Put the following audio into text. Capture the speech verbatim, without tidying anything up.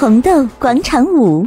红豆广场舞。